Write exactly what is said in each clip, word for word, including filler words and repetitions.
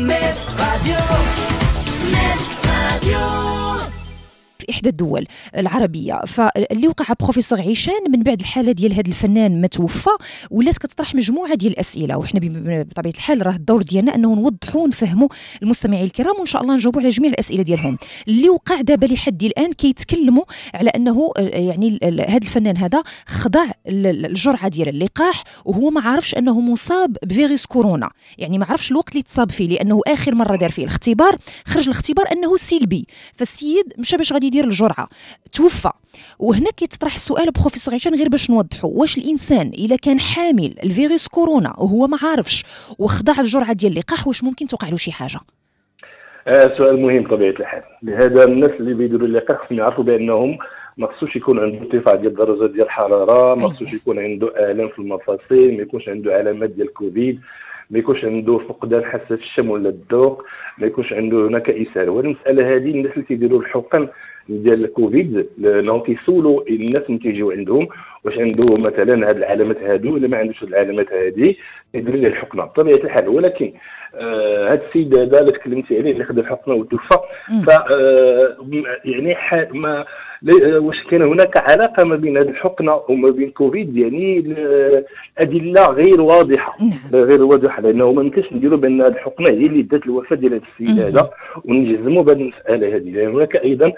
ميد راديو. ميد راديو في إحدى الدول العربية، فاللي وقع بروفيسور عيشان من بعد الحالة ديال هذا الفنان ما توفى ولات كتطرح مجموعة ديال الأسئلة، وحنا بطبيعة الحال راه الدور ديالنا أنه نوضحوا ونفهموا المستمعين الكرام وإن شاء الله نجاوبوا على جميع الأسئلة ديالهم. اللي وقع دابا لحد الآن كيتكلموا على أنه يعني هذا الفنان هذا خضع الجرعة ديال اللقاح وهو ما عرفش أنه مصاب بفيروس كورونا، يعني ما عرفش الوقت اللي تصاب فيه، لأنه آخر مرة دار فيه الاختبار خرج الاختبار أنه سلبي، فالسيد مشى باش غادي يدير الجرعه توفى. وهنا كيتطرح سؤال بروفيسور عيشان غير باش نوضحوا، واش الانسان الا كان حامل الفيروس كورونا وهو ما عارفش وخضع الجرعه ديال اللقاح واش ممكن توقع له شي حاجه؟ آه سؤال مهم بطبيعه الحال، لهذا الناس اللي بيديروا اللقاح نعرفوا بانهم ما خصوش يكون عنده ارتفاع ديال الدرجات ديال الحراره، ما خصوش يكون عنده الام في المفاصل، ما يكونش عنده علامات ديال الكوفيد، ما يكونش عنده فقدان حاسه الشم ولا الذوق، ما يكونش عنده هناك اسهال. والمساله هذه الناس اللي كيديروا الحقن ديال الكوفيد لانهم كيسولوا الناس اللي تيجيو عندهم واش عنده مثلا هاد العلامات هادو ولا ما عندوش هاد العلامات هادي، يدير ليه الحقنه بطبيعه الحال. ولكن آه هاد السيد هذا اللي تكلمتي عليه اللي خد الحقنه وتوفى، ف يعني ما واش كان هناك علاقه ما بين هاد الحقنه وما بين كوفيد؟ يعني الادله غير واضحه غير واضحه لانه ما يمكنش نديروا بان هاد الحقنه هي اللي دات الوفاه ديال هاد السيد هذا ونجزموا بهاد المساله هذه، لان هناك ايضا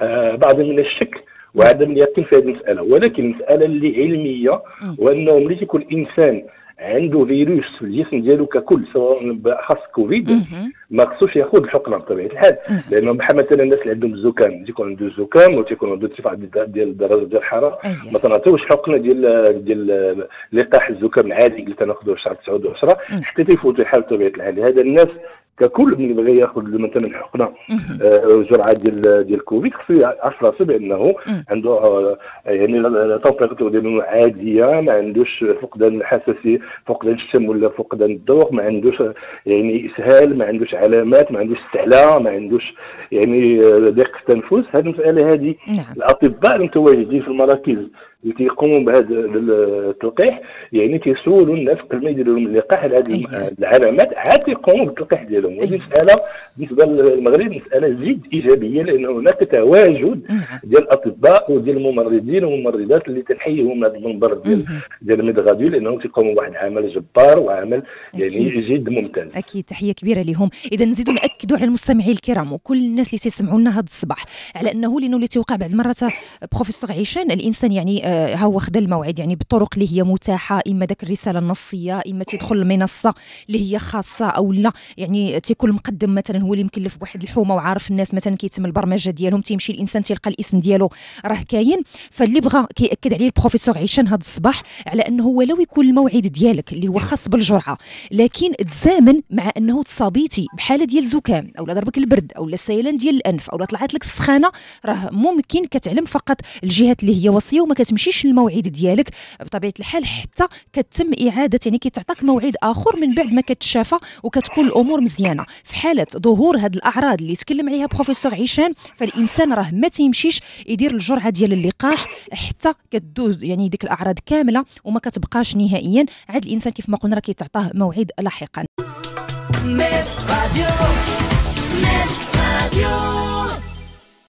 آه بعض من الشك وعدم اليقين في هذه المساله. ولكن المساله اللي علميه وانه ملي يكون الانسان عنده فيروس في الجسم ديالو ككل سواء خاص كوفيد ما خصوش ياخذ الحقنه بطبيعه الحال، لانه بحال مثلا الناس اللي عندهم الزكام تيكون عنده الزكام وتيكون عنده ارتفاع ديال الدرجه ديال الحراره ما تنعطيوش حقنه ديال ديال لقاح الزكام العادي اللي تناخذوه في شهر تسعة وعشرة حتى تيفوتوا الحال بطبيعه الحال. لهذا الناس ككل من بغى ياخذ مثلا الحقنه جرعه ديال ديال كوفيد خصو يعرف راسو بانه عنده يعني التوفيق ديالو عاديه، ما عندوش فقدان الحساسيه فقدان الشم ولا فقدان الذوق، ما عندوش يعني اسهال، ما عندوش علامات، ما عندوش استعلاء، ما عندوش يعني ضيق التنفس. هذه المساله هذه الاطباء المتواجدين في المراكز اللي تيقوموا بهذا التلقيح يعني تيسولوا الناس قبل ما يديروا لهم اللقاح على هذه العلامات عاد تيقوموا بالتلقيح ديالهم. وهذه مساله بالنسبه للمغرب مساله جد ايجابيه، لان هناك تواجد ديال الاطباء وديال الممرضين والممرضات اللي تنحيهم هذا المنبر ديال ديال ميد غاديو، لانهم تيقوموا بواحد العمل جبار وعمل يعني جد ممتاز. اكيد تحيه كبيره لهم. اذا نزيدوا ناكدوا على المستمعين الكرام وكل الناس اللي تيسمعوا لنا هذا الصباح على انه لانه اللي تيوقع بعض المرات بروفيسور عيشان الانسان يعني ها هو خدا الموعد يعني بالطرق اللي هي متاحه، اما داك الرساله النصيه، اما تيدخل المنصه اللي هي خاصه او لا يعني تيكون مقدم مثلا هو اللي مكلف بواحد الحومه وعارف الناس مثلا كيتم البرمجه ديالهم، تيمشي الانسان تيلقى الاسم ديالو راه كاين. فاللي بغى كياكد عليه البروفيسور عيشان هذا الصباح على انه ولو يكون الموعد ديالك اللي هو خاص بالجرعه لكن تزامن مع انه تصابيتي بحاله ديال زكام او لا ضربك البرد او لا السيلان ديال الانف او لا طلعت لك السخانه، راه ممكن كتعلم فقط الجهات اللي هي وصيه وما كتمشيش الموعد ديالك بطبيعه الحال حتى كتم اعاده يعني كيتعطاك موعد اخر من بعد ما كتشافى وكتكون الامور مزيانه. في حاله ظهور هاد الاعراض اللي تكلم عليها بروفيسور عيشان فالانسان راه ما تيمشيش يدير الجرعه ديال اللقاح حتى كتدوز يعني ديك الاعراض كامله وما كتبقاش نهائيا، عاد الانسان كيف ما قلنا راه كيتعطاه موعد لاحقا.